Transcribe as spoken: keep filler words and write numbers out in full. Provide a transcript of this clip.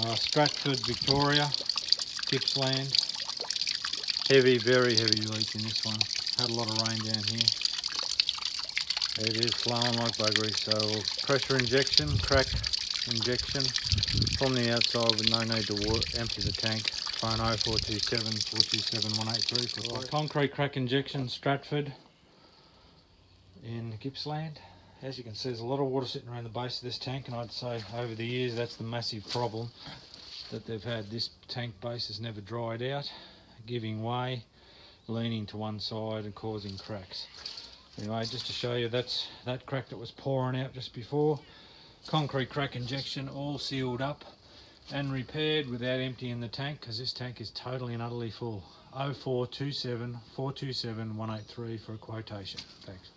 uh, Stratford, Victoria, Gippsland. Heavy, very heavy leak in this one. Had a lot of rain down here. It is flowing like buggery, so pressure injection, crack injection from the outside with no need to empty the tank. Phone oh four two seven, four two seven, one eight three for right. Concrete crack injection, Stratford in Gippsland. As you can see, there's a lot of water sitting around the base of this tank, and I'd say over the years that's the massive problem that they've had. This tank base has never dried out, giving way, leaning to one side and causing cracks. Anyway, just to show you, that's that crack that was pouring out just before. Concrete crack injection, all sealed up and repaired without emptying the tank, because this tank is totally and utterly full. oh four two seven, four two seven, one eight three for a quotation. Thanks.